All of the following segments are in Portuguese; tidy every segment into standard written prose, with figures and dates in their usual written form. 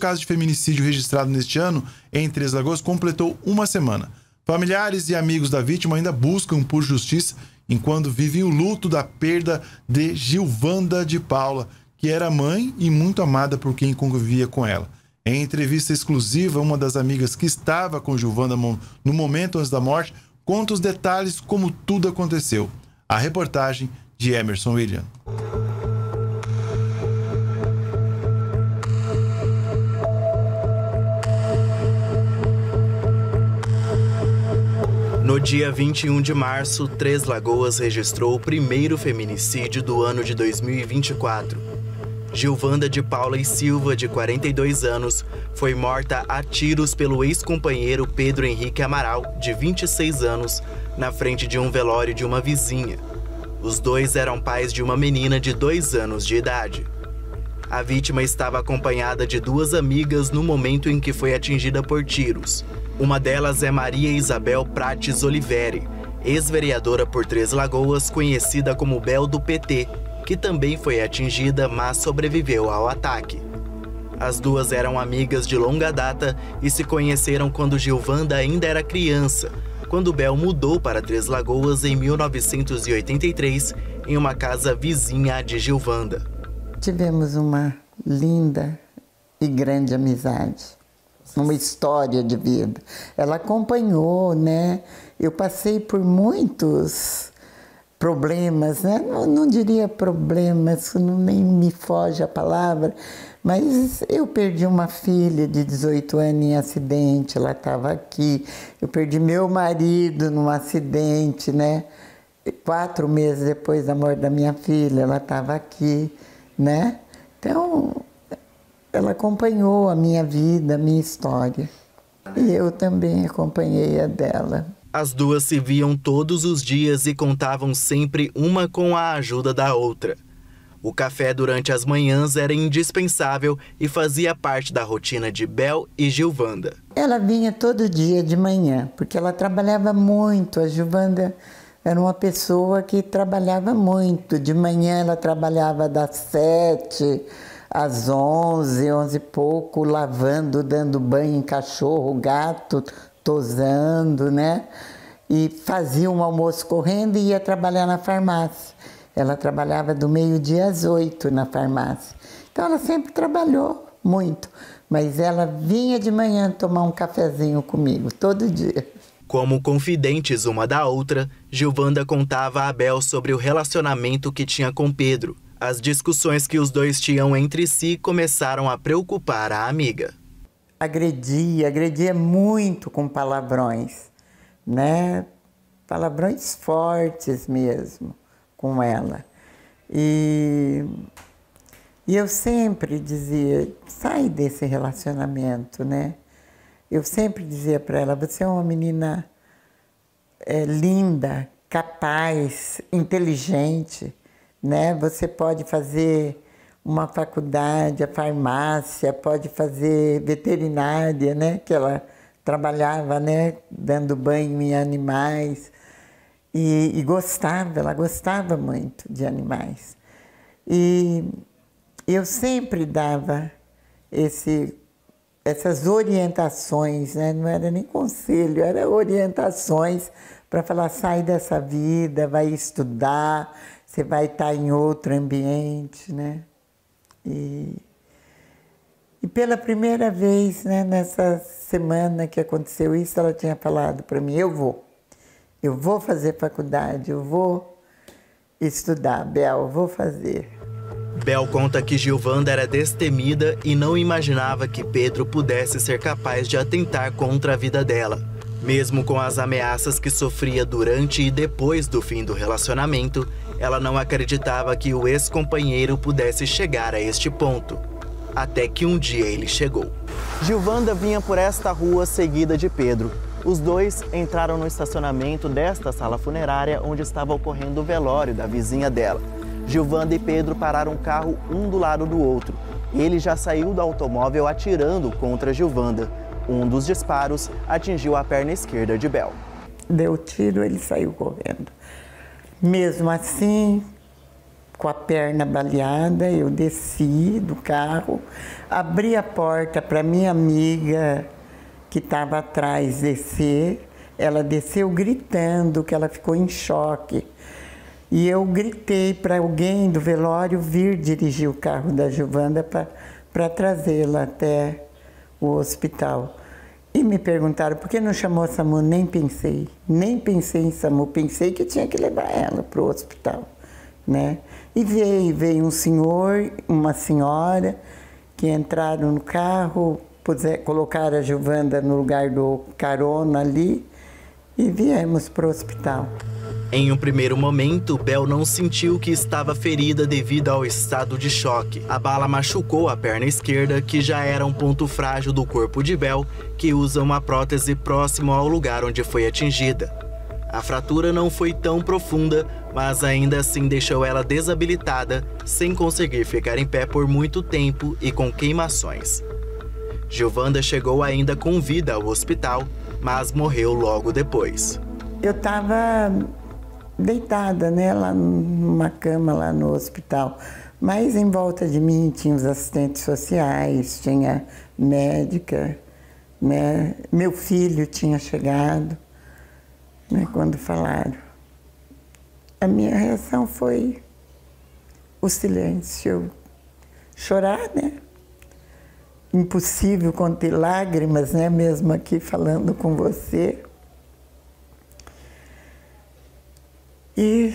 caso de feminicídio registrado neste ano em Três Lagoas completou uma semana. Familiares e amigos da vítima ainda buscam por justiça enquanto vivem o luto da perda de Gilvanda de Paula, que era mãe e muito amada por quem convivia com ela. Em entrevista exclusiva, uma das amigas que estava com Gilvanda no momento antes da morte conta os detalhes como tudo aconteceu. A reportagem de Emerson William. No dia 21 de março, Três Lagoas registrou o primeiro feminicídio do ano de 2024. Gilvanda de Paula e Silva, de 42 anos, foi morta a tiros pelo ex-companheiro Pedro Henrique Amaral, de 26 anos, na frente de um velório de uma vizinha. Os dois eram pais de uma menina de 2 anos de idade. A vítima estava acompanhada de 2 amigas no momento em que foi atingida por tiros. Uma delas é Maria Isabel Prates Oliveira, ex-vereadora por Três Lagoas, conhecida como Bel do PT, que também foi atingida, mas sobreviveu ao ataque. As duas eram amigas de longa data e se conheceram quando Gilvanda ainda era criança, quando Bel mudou para Três Lagoas em 1983, em uma casa vizinha de Gilvanda. Tivemos uma linda e grande amizade, uma história de vida. Ela acompanhou, né? Eu passei por muitos problemas, né? Não diria problemas, nem me foge a palavra, mas eu perdi uma filha de 18 anos em acidente, ela estava aqui. Eu perdi meu marido num acidente, né? 4 meses depois da morte da minha filha, ela estava aqui, né? Então, ela acompanhou a minha vida, a minha história. E eu também acompanhei a dela. As duas se viam todos os dias e contavam sempre uma com a ajuda da outra. O café durante as manhãs era indispensável e fazia parte da rotina de Bel e Gilvanda. Ela vinha todo dia de manhã, porque ela trabalhava muito. A Gilvanda era uma pessoa que trabalhava muito. De manhã ela trabalhava das 7 às 11, 11 e pouco, lavando, dando banho em cachorro, gato, tosando, né? E fazia um almoço correndo e ia trabalhar na farmácia. Ela trabalhava do meio-dia às 8 na farmácia. Então ela sempre trabalhou muito, mas ela vinha de manhã tomar um cafezinho comigo, todo dia. Como confidentes uma da outra, Gilvanda contava a Bel sobre o relacionamento que tinha com Pedro. As discussões que os dois tinham entre si começaram a preocupar a amiga. Agredia muito com palavrões, né? Palavrões fortes mesmo com ela. E eu sempre dizia, sai desse relacionamento, né? Eu sempre dizia para ela, você é uma menina linda, capaz, inteligente, né? Você pode fazer uma faculdade, a farmácia, pode fazer veterinária, né? Que ela trabalhava, né? Dando banho em animais e gostava, ela gostava muito de animais. E eu sempre dava essas orientações, né? Não era nem conselho, era orientações para falar, sai dessa vida, vai estudar, você vai estar em outro ambiente, né? E pela primeira vez, né, nessa semana que aconteceu isso, ela tinha falado para mim, eu vou fazer faculdade, eu vou estudar, Bel, eu vou fazer. Bel conta que Gilvanda era destemida e não imaginava que Pedro pudesse ser capaz de atentar contra a vida dela. Mesmo com as ameaças que sofria durante e depois do fim do relacionamento, ela não acreditava que o ex-companheiro pudesse chegar a este ponto. Até que um dia ele chegou. Gilvanda vinha por esta rua seguida de Pedro. Os dois entraram no estacionamento desta sala funerária onde estava ocorrendo o velório da vizinha dela. Gilvanda e Pedro pararam o carro um do lado do outro. Ele já saiu do automóvel atirando contra Gilvanda. Um dos disparos atingiu a perna esquerda de Bel. Deu tiro, ele saiu correndo. Mesmo assim, com a perna baleada, eu desci do carro, abri a porta para minha amiga que estava atrás descer. Ela desceu gritando que ela ficou em choque. E eu gritei para alguém do velório vir dirigir o carro da Gilvanda para trazê-la até o hospital. E me perguntaram por que não chamou a SAMU, nem pensei em SAMU, pensei que tinha que levar ela para o hospital, né? E veio um senhor, uma senhora, que entraram no carro, colocaram a Gilvanda no lugar do carona ali e viemos para o hospital. Em um primeiro momento, Bel não sentiu que estava ferida devido ao estado de choque. A bala machucou a perna esquerda, que já era um ponto frágil do corpo de Bel, que usa uma prótese próximo ao lugar onde foi atingida. A fratura não foi tão profunda, mas ainda assim deixou ela desabilitada, sem conseguir ficar em pé por muito tempo e com queimações. Gilvanda chegou ainda com vida ao hospital, mas morreu logo depois. Eu estava deitada, né, lá numa cama lá no hospital, mas em volta de mim tinha os assistentes sociais, tinha médica, né, meu filho tinha chegado, né, quando falaram. A minha reação foi o silêncio, eu chorar, né, impossível conter lágrimas, né, mesmo aqui falando com você. E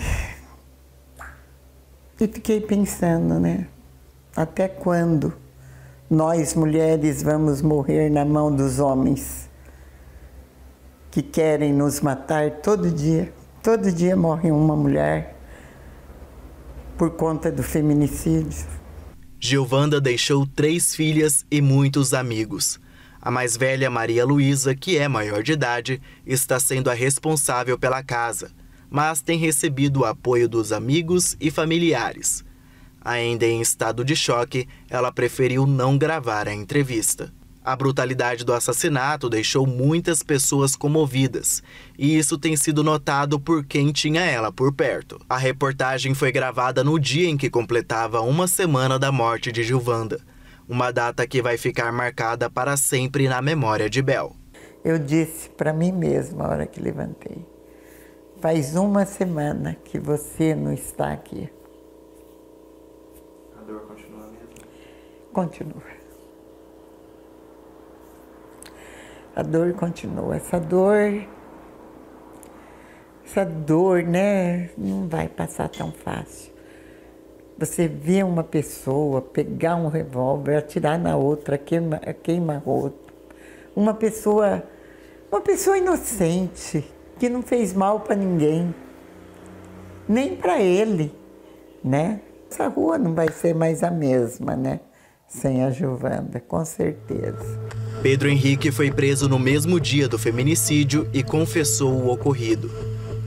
fiquei pensando, né? Até quando nós mulheres vamos morrer na mão dos homens que querem nos matar todo dia? Todo dia morre uma mulher por conta do feminicídio. Gilvanda deixou 3 filhas e muitos amigos. A mais velha, Maria Luísa, que é maior de idade, está sendo a responsável pela casa, mas tem recebido o apoio dos amigos e familiares. Ainda em estado de choque, ela preferiu não gravar a entrevista. A brutalidade do assassinato deixou muitas pessoas comovidas, e isso tem sido notado por quem tinha ela por perto. A reportagem foi gravada no dia em que completava uma semana da morte de Gilvanda, uma data que vai ficar marcada para sempre na memória de Bel. Eu disse para mim mesma, a hora que levantei, faz uma semana que você não está aqui. A dor continua a mesma? Continua. A dor continua. Essa dor, né, não vai passar tão fácil. Você vê uma pessoa pegar um revólver, atirar na outra, queima a outra. Uma pessoa inocente, que não fez mal para ninguém, nem para ele, né? Essa rua não vai ser mais a mesma, né? Sem a Gilvanda, com certeza. Pedro Henrique foi preso no mesmo dia do feminicídio e confessou o ocorrido.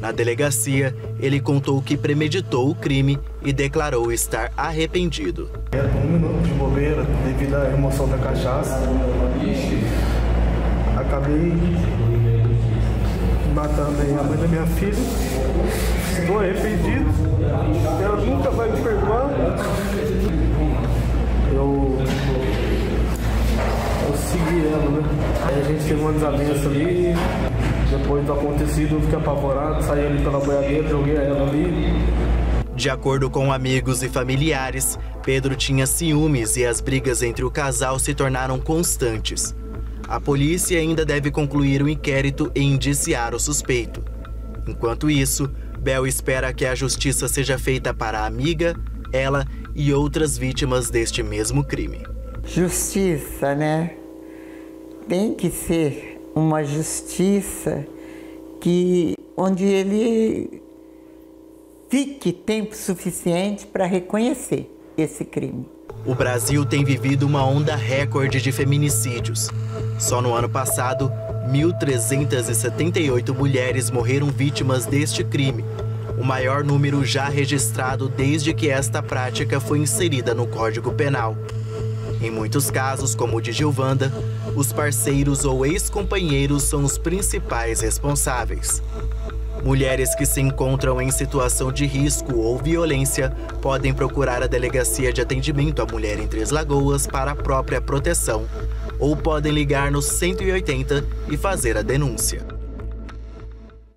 Na delegacia, ele contou que premeditou o crime e declarou estar arrependido. Era um minuto de bobeira devido à emoção da cachaça. Acabei matando a mãe da minha filha, estou arrependido, ela nunca vai me perdoar. Eu segui ela, né? Aí a gente teve uma desavença ali, depois do acontecido eu fiquei apavorado, saí ali pela boiadeira, joguei ela ali. De acordo com amigos e familiares, Pedro tinha ciúmes e as brigas entre o casal se tornaram constantes. A polícia ainda deve concluir o inquérito e indiciar o suspeito. Enquanto isso, Bel espera que a justiça seja feita para a amiga, ela e outras vítimas deste mesmo crime. Justiça, né? Tem que ser uma justiça onde ele fique tempo suficiente para reconhecer esse crime. O Brasil tem vivido uma onda recorde de feminicídios. Só no ano passado, 1.378 mulheres morreram vítimas deste crime, o maior número já registrado desde que esta prática foi inserida no Código Penal. Em muitos casos, como o de Gilvanda, os parceiros ou ex-companheiros são os principais responsáveis. Mulheres que se encontram em situação de risco ou violência podem procurar a Delegacia de Atendimento à Mulher em Três Lagoas para a própria proteção, ou podem ligar no 180 e fazer a denúncia.